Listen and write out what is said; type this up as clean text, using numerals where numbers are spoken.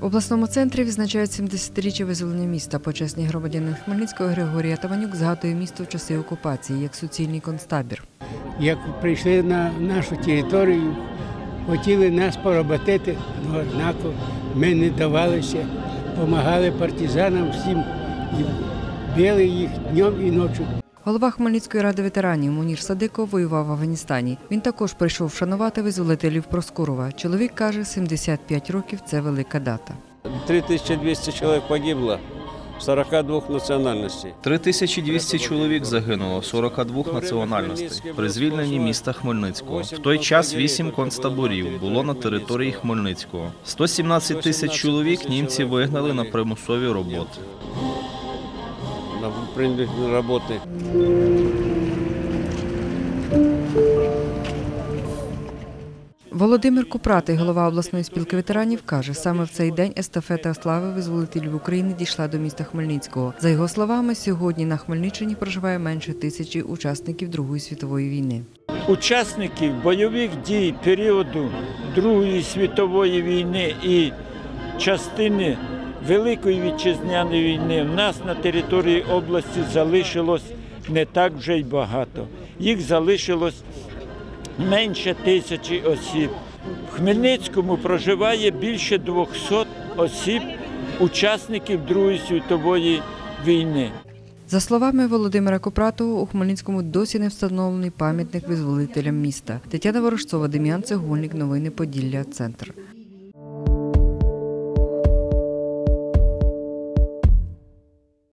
В обласному центрі відзначають 70-річчя визволення міста. Почесний громадянин Хмельницького Григорій Таванюк згадує місто в часи окупації як суцільний концтабір. Як прийшли на нашу територію, хотіли нас поработити, але однаково ми не давалися, допомагали партизанам всім, били їх днем і ночі. Голова Хмельницької ради ветеранів Мунір Садико воював в Афганістані. Він також прийшов вшанувати визволителів Проскурова. Чоловік каже, 75 років – це велика дата. 3200 чоловік погибло. 42 національностей. 3200 чоловік загинуло, 42 національностей при звільненні міста Хмельницького. В той час 8 концтаборів було на території Хмельницького. 117 тисяч чоловік німці вигнали на примусові роботи. Володимир Купрати, голова обласної спілки ветеранів, каже, саме в цей день естафета слави визволителів України дійшла до міста Хмельницького. За його словами, сьогодні на Хмельниччині проживає менше тисячі учасників Другої світової війни. Учасники бойових дій періоду Другої світової війни і частини Великої Вітчизняної війни в нас на території області залишилось не так вже й багато. Їх залишилось менше тисячі осіб. В Хмельницькому проживає більше 200 осіб, учасників Другої світової війни. За словами Володимира Купратова, у Хмельницькому досі не встановлений пам'ятник визволителям міста. Тетяна Ворожцова, Дем'ян Цегульник, новини Поділля, Центр.